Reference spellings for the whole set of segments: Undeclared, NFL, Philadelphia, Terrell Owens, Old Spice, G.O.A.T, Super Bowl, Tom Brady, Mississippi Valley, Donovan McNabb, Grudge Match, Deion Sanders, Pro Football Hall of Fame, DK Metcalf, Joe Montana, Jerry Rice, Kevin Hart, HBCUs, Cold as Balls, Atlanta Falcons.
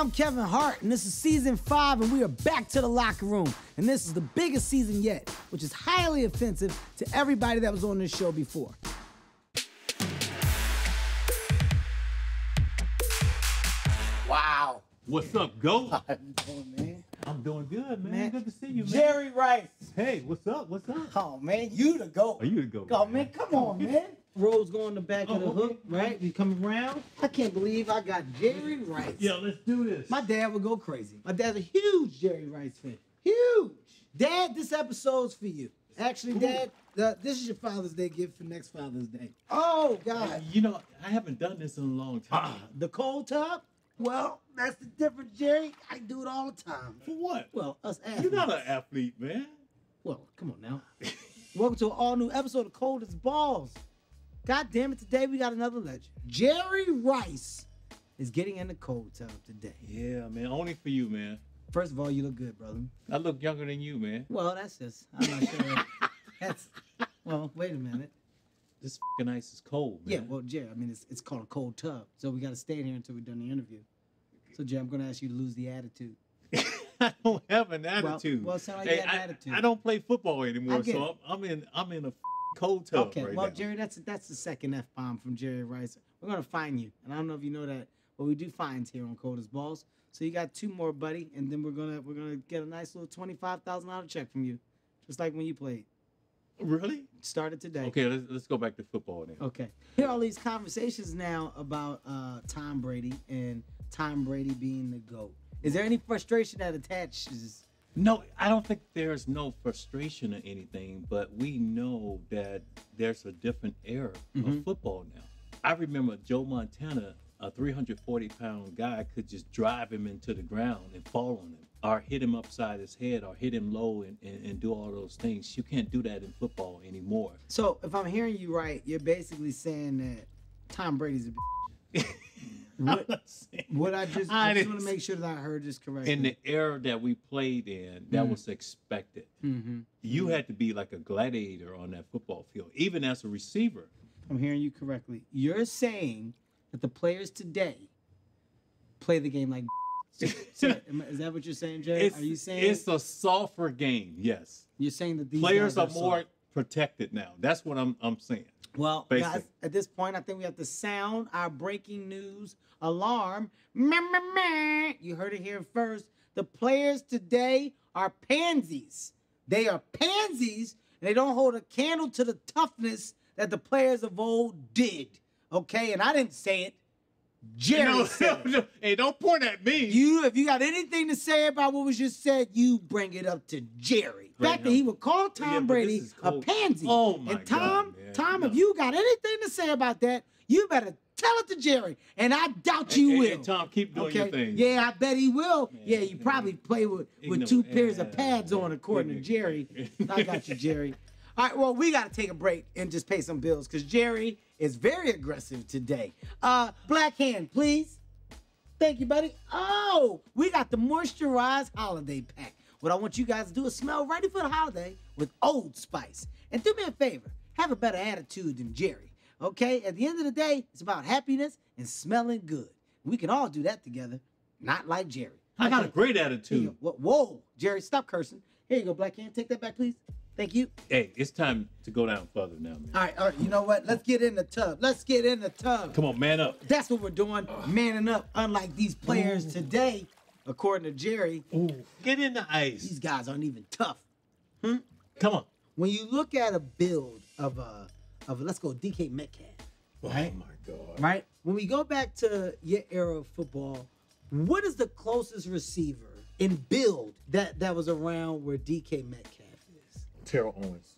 I'm Kevin Hart, and this is season 5, and we are back to the locker room. And this is the biggest season yet, which is highly offensive to everybody that was on this show before. Wow. What's up, GOAT? How you doing, man? I'm doing good, man. Good to see you, man. Jerry Rice. Hey, what's up? What's up? Oh, man, you the GOAT. Oh, you the GOAT. Oh, man, come on, man. Rose going the back of the hook, right? You come around. I can't believe I got Jerry Rice. Yo, let's do this. My dad would go crazy. My dad's a huge Jerry Rice fan. Huge. Dad, this episode's for you. Actually, cool. Dad, this is your Father's Day gift for next Father's Day. Oh, God. You know, I haven't done this in a long time. The cold tub? Well, that's the difference, Jerry. I do it all the time. For what? Well, us athletes. You're not an athlete, man. Well, come on now. Welcome to an all-new episode of Cold as Balls. God damn it, today we got another legend. Jerry Rice is getting in the cold tub today. Yeah, man, only for you, man. First of all, you look good, brother. I look younger than you, man. Well, that's just, I'm not sure. Well, wait a minute. This f***ing ice is cold, man. Yeah, well, Jerry, I mean, it's called a cold tub, so we got to stay in here until we're done the interview. So, Jerry, I'm going to ask you to lose the attitude. I don't have an attitude. Well, it sounds like you had an attitude. I don't play football anymore, so I'm in a cold tub. Okay, right now. Jerry, that's the second F-bomb from Jerry Rice. We're gonna fine you, and I don't know if you know that, but we do fines here on Cold as Balls. So you got 2 more, buddy, and then we're gonna get a nice little $25,000 check from you, just like when you played. Really? Started today. Okay, let's go back to football now. Okay. Hear all these conversations now about Tom Brady and Tom Brady being the GOAT. Is there any frustration that attaches? No, I don't think there's no frustration or anything, but we know that there's a different era of football now. I remember Joe Montana, a 340-pound guy, could just drive him into the ground and fall on him, or hit him upside his head, or hit him low and do all those things. You can't do that in football anymore. So if I'm hearing you right, you're basically saying that Tom Brady's a b****. I just want to make sure that I heard this correctly. In the era that we played in, that was expected. You had to be like a gladiator on that football field, even as a receiver. I'm hearing you correctly. You're saying that the players today play the game like is that what you're saying, Jay? Are you saying it's a softer game? Yes. You're saying that these players are more protected now. That's what I'm saying. Well, guys, at this point, I think we have to sound our breaking news alarm. You heard it here first. The players today are pansies. They are pansies, and they don't hold a candle to the toughness that the players of old did. Okay, and I didn't say it. Jerry said it. Hey, don't point at me. If you got anything to say about what was just said, you bring it up to Jerry. The fact that he would call Tom Brady a pansy. Oh, my God. And Tom, if you got anything to say about that, you better tell it to Jerry. And I doubt you will. Hey, Tom, keep doing your thing. Yeah, I bet he will. Man, yeah, you probably play with 2 pairs of pads on, according to Jerry. I got you, Jerry. All right, well, we got to take a break and just pay some bills because Jerry is very aggressive today. Black hand, please. Thank you, buddy. Oh, we got the moisturized holiday pack. What I want you guys to do is smell ready for the holiday with Old Spice. And do me a favor, have a better attitude than Jerry, okay? At the end of the day, it's about happiness and smelling good. We can all do that together, not like Jerry. I got a great attitude. Whoa, Jerry, stop cursing. Here you go, Black Hand. Take that back, please. Thank you. Hey, it's time to go down further now, man. All right, you know what? Let's get in the tub. Let's get in the tub. Come on, man up. That's what we're doing, manning up, unlike these players today. According to Jerry, get in the ice. These guys aren't even tough. Come on. When you look at a build of let's go DK Metcalf, right? Oh my God. Right? When we go back to your era of football, what is the closest receiver in build that was around where DK Metcalf is? Terrell Owens.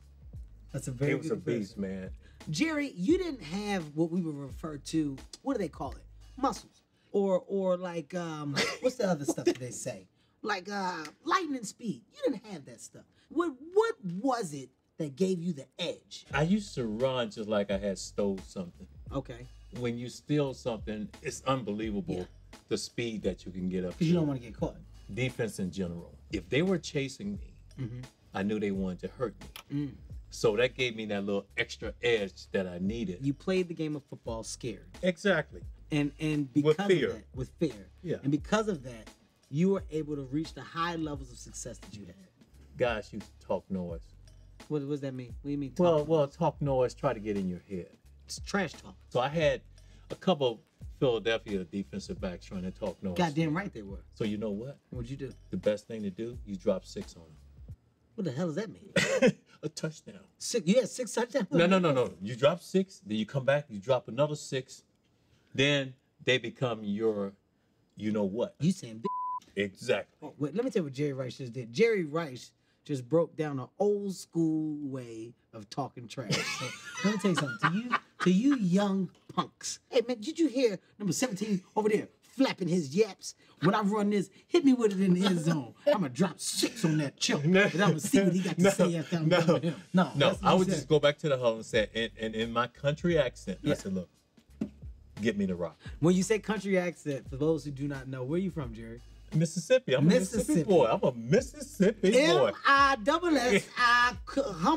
That's a very good question. He was a beast, man. Jerry, you didn't have what we would refer to, what do they call it? Muscles. Or like, what's the other stuff that they say? Like lightning speed. You didn't have that stuff. What was it that gave you the edge? I used to run just like I had stole something. Okay. When you steal something, it's unbelievable the speed that you can get up to. Because you don't want to get caught. Defense in general. If they were chasing me, I knew they wanted to hurt me. So that gave me that little extra edge that I needed. You played the game of football scared. Exactly. And because with fear. Of that, with fear. Yeah. And because of that, you were able to reach the high levels of success that you had. Guys, you talk noise. What does that mean? What do you mean talk noise? Well, talk noise, try to get in your head. It's trash talk. So I had a couple Philadelphia defensive backs trying to talk noise. Goddamn right they were. So you know what? What'd you do? The best thing to do, you drop 6 on them. What the hell does that mean? A touchdown. Six, you had 6 touchdowns? No. You drop 6, then you come back, you drop another 6, then they become your, you know what? You saying bitch. Exactly. Oh, wait, let me tell you what Jerry Rice just did. Jerry Rice just broke down an old school way of talking trash. So, let me tell you something. To you young punks. Hey, man, did you hear number 17 over there flapping his yaps? When I run this, hit me with it in the end zone. I'm going to drop 6 on that chill. No, and I'm going to see what he got to say after I'm done with him. No, I would just go back to the huddle and say, and in my country accent, yeah. I said, look, get me the rock. When you say country accent, for those who do not know, where are you from, Jerry? Mississippi. I'm Mississippi. A Mississippi boy. I'm a Mississippi boy. M-I-double-S-I, cricket,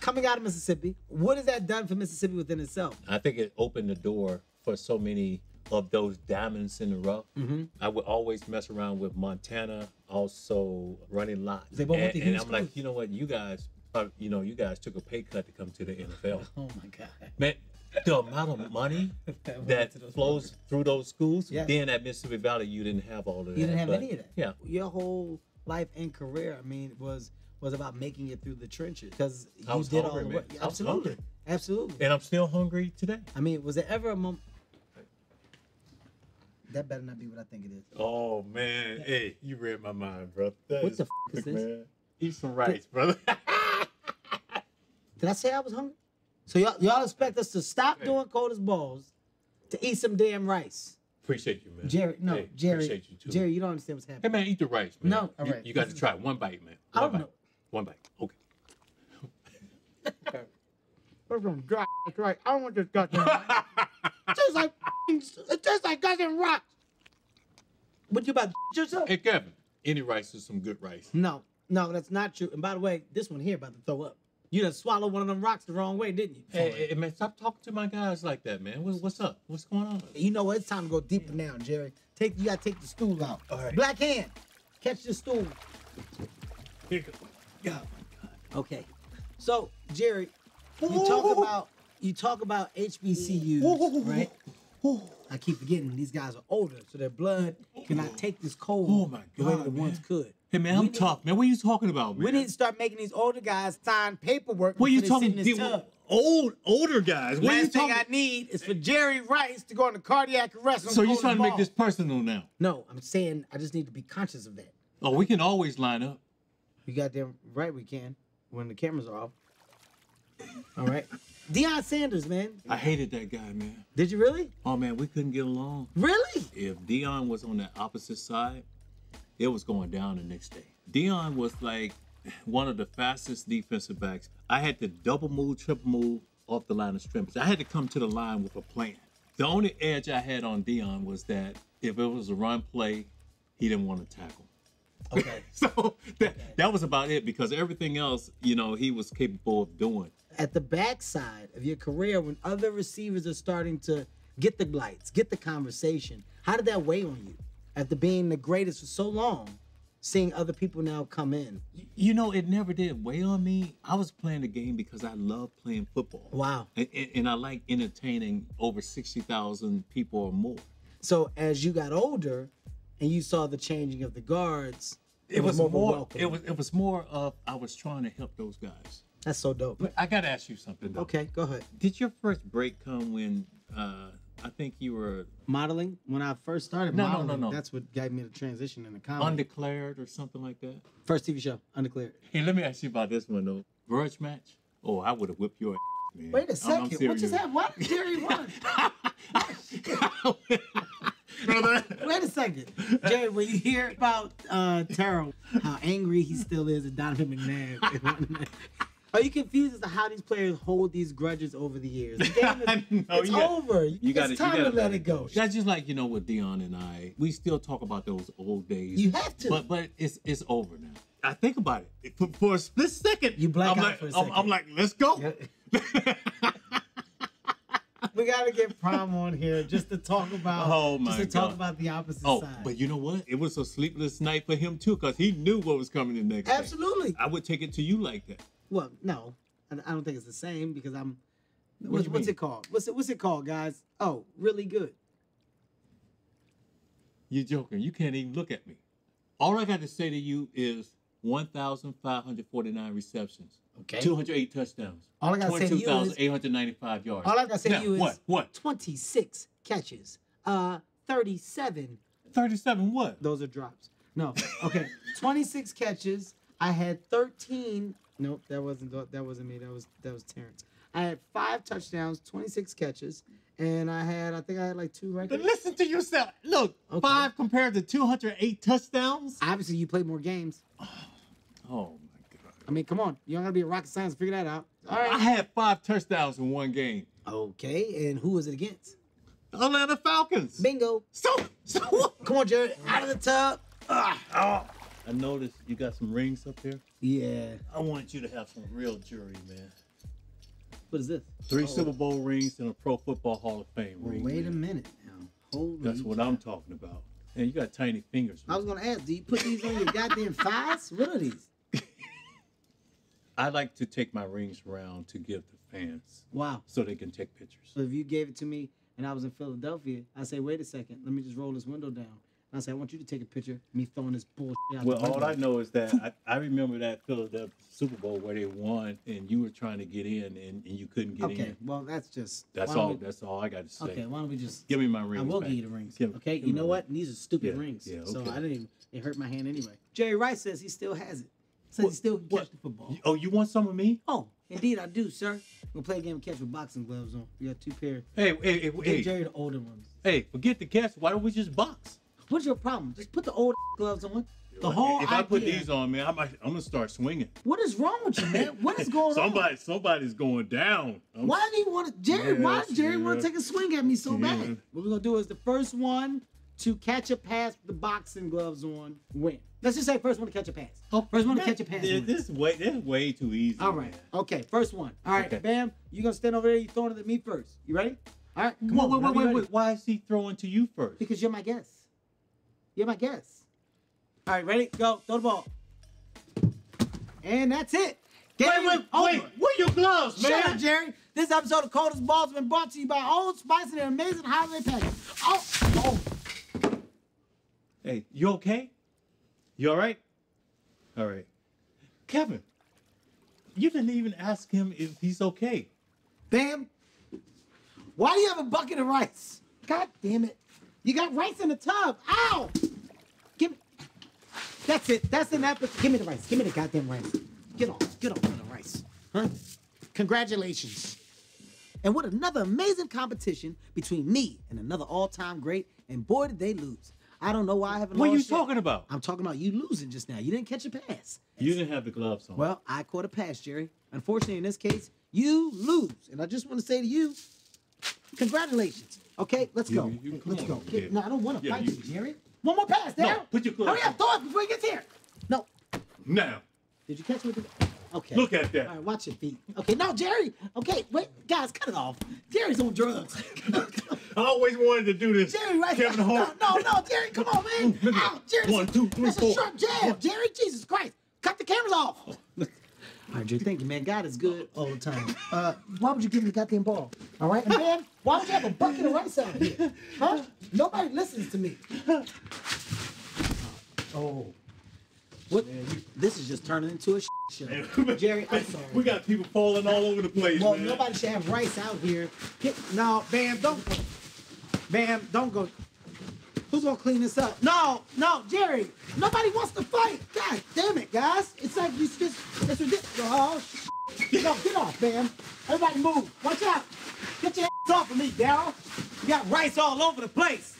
coming out of Mississippi. What has that done for Mississippi within itself? I think it opened the door for so many of those diamonds in the rough. Mm-hmm. I would always mess around with Montana, also running lots. And I'm like, you know what, you guys took a pay cut to come to the NFL. Oh my God. Man, the amount of money that flows through those schools, yes. Then at Mississippi Valley, you didn't have all of that. You didn't have any of that. Yeah. Your whole life and career, I mean, was about making it through the trenches. Because you did all the work. Absolutely. Absolutely. And I'm still hungry today. I mean, was there ever a moment? That better not be what I think it is. Oh, man. Yeah. Hey, you read my mind, bro. What the f is this? Man. Eat some rice, brother. Did I say I was hungry? So y'all expect us to stop doing Cold as Balls to eat some damn rice. Appreciate you, man. Jerry, no, hey, Jerry. Appreciate you too. Jerry, you don't understand what's happening. Hey, man, eat the rice, man. No, all right. You got to try one bite, man. One bite. Okay. That's some dry rice. I don't want this goddamn rice. It tastes like goddamn rocks. What you about to yourself? Hey, Kevin, any rice is some good rice. No, that's not true. And by the way, this one here about to throw up. You done swallowed one of them rocks the wrong way, didn't you? Hey, man, stop talking to my guys like that, man. What's up? What's going on? You know what? It's time to go deeper now, Jerry. You gotta take the stool out. All right. Black hand, catch the stool. Here you go. Oh my God. Okay. So, Jerry, you talk about HBCUs, right? I keep forgetting these guys are older, so their blood cannot take this cold the way it once could. Hey, man, I'm tough, man. What are you talking about, man? We need to start making these older guys sign paperwork. What are you talking about? Older guys? What are you talking about? Last thing I need is for Jerry Rice to go on a cardiac arrest. So you're trying to make this personal now? No, I'm saying I just need to be conscious of that. Oh, we can always line up. You got them right, we can, when the cameras are off. All right. Deion Sanders, man. I hated that guy, man. Did you really? Oh, man, we couldn't get along. Really? If Deion was on the opposite side, it was going down the next day. Deion was like one of the fastest defensive backs. I had to double move, triple move off the line of scrimmage. I had to come to the line with a plan. The only edge I had on Deion was that if it was a run play, he didn't want to tackle. Okay. So that was about it because everything else, you know, he was capable of doing. At the backside of your career, when other receivers are starting to get the lights, get the conversation, how did that weigh on you? After being the greatest for so long, seeing other people now come in. You know, it never did weigh on me. I was playing the game because I love playing football. Wow. And I like entertaining over 60,000 people or more. So as you got older and you saw the changing of the guards, it was more of I was trying to help those guys. That's so dope. But I got to ask you something, though. Okay, go ahead. Did your first break come when... I think you were... Modeling? When I first started modeling, no. That's what gave me the transition in the comedy. Undeclared or something like that? First TV show, Undeclared. Hey, let me ask you about this one, though. Grudge Match? Oh, I would have whipped your ass, man. Wait a second. What just happened? Why did Jerry run? Wait a second. Jerry, when you hear about Terrell, how angry he still is at Donovan McNabb. Are you confused as to how these players hold these grudges over the years? The game is, no, it's over. You gotta let it go. That's just like, you know, with Deion and I, we still talk about those old days. You have to. But it's over now. I think about it. For a split second. You black out for a second. I'm like, let's go. Yep. We gotta get Prime on here just to talk about the opposite side. But you know what? It was a sleepless night for him too, because he knew what was coming the next day. I would take it to you like that. Well, no, I don't think it's the same because I'm. What's it called? What's it called, guys? Oh, really good. You're joking. You can't even look at me. All I got to say to you is 1,549 receptions. Okay. 208 touchdowns. All I got to say to you is 22,895 yards. All I got to say to you is 26 catches. 37. 37 what? Those are drops. No. Okay. 26 catches. I had 13. Nope, that wasn't me. That was Terrence. I had 5 touchdowns, 26 catches, and I think I had like 2 records. Listen to yourself. Look, okay. 5 compared to 208 touchdowns. Obviously, you played more games. Oh my God. I mean, come on. You don't gotta be a rocket scientist to figure that out. All right. I had 5 touchdowns in one game. Okay, and who was it against? The Atlanta Falcons. Bingo. So what? Come on, Jerry. Out of the tub. I noticed you got some rings up there. Yeah. I want you to have some real jewelry, man. What is this? 3 Super Bowl rings and a Pro Football Hall of Fame ring. Wait a minute now. Hold on. That's what I'm talking about. Man, you got tiny fingers. I was going to ask, do you put these on your goddamn thighs? What are these? I like to take my rings around to give the fans. Wow. So they can take pictures. So if you gave it to me and I was in Philadelphia, I'd say, wait a second, let me just roll this window down. And I say, I want you to take a picture of me throwing this bullshit out. Well, all I know is that I remember that Philadelphia Super Bowl where they won and you were trying to get in and you couldn't get in. Okay, well, that's all I got to say. Okay, why don't we just... Give me my rings. I will give you the rings. Okay, you know what? These are stupid rings. Yeah, okay. So I didn't even... It hurt my hand anyway. Jerry Rice says he still has it. Says he still can catch the football. Oh, you want some of me? Oh, indeed I do, sir. I'm going to play a game of catch with boxing gloves on. We got 2 pairs. Hey. Give Jerry the older ones. Hey, forget the catch. Why don't we just box? What's your problem? Just put the old gloves on. The whole If I put these on, man, I'm gonna start swinging. What is wrong with you, man? What is going on? Somebody's going down. Why do you want to, Jerry? Why does Jerry want to take a swing at me so bad? What we're gonna do is the first one to catch a pass with the boxing gloves on win. Let's just say first one to catch a pass. Wins. This is way too easy. All right. Man. Okay. First one. All right. Okay. Bam. You gonna stand over there? You throwing it at me first? You ready? All right. Come on. Wait. Why is he throwing to you first? Because you're my guest. You're my guest. All right, ready? Go. Throw the ball. And that's it. Wait. Where are your gloves, man? Shut up, Jerry. This episode of Cold as Balls has been brought to you by Old Spice and an amazing holiday package. Oh. Hey, you okay? You all right? All right. Kevin, you didn't even ask him if he's okay. Bam. Why do you have a bucket of rice? God damn it. You got rice in the tub. Ow! Give me. That's it. That's enough. Give me the rice. Give me the goddamn rice. Get on with the rice. Huh? Congratulations. And what another amazing competition between me and another all-time great. And boy, did they lose. I don't know why I haven't lost. What are you talking about? I'm talking about you losing just now. You didn't catch a pass. You didn't have the gloves on. Well, I caught a pass, Jerry. Unfortunately, in this case, you lose. And I just want to say to you, congratulations. Okay, let's go. Let's go. No, I don't want to fight you, Jerry. One more pass, Darryl. No, put your clothes. Hurry up, throw it before he gets here. No. Now. Did you catch it? Okay. Look at that. All right, watch your feet. Okay, no, Jerry. Okay, wait, guys, cut it off. Jerry's on drugs. I always wanted to do this. Jerry, right? Kevin Hart. No, Jerry, come on, man. Ow, Jerry. 1, 2, 3, that's 4. That's a sharp jab, Jerry. Jesus Christ. Cut the cameras off. All right, Jerry, thank you, man. God is good all the time. Why would you give me the goddamn ball? All right, and man, why would you have a bucket of rice out here? Huh? Nobody listens to me. Oh. What? Man, this is just turning into a show. Man, Jerry, I'm sorry. We got people falling all over the place, man. Well, nobody should have rice out here. No, Bam, don't go. Bam, don't go. Who's gonna clean this up? No, Jerry. Nobody wants to fight. God damn it, guys. It's like you just, it's ridiculous. Oh, no, get off, Bam. Everybody move. Watch out. Get your ass off of me, Darryl. You got rice all over the place.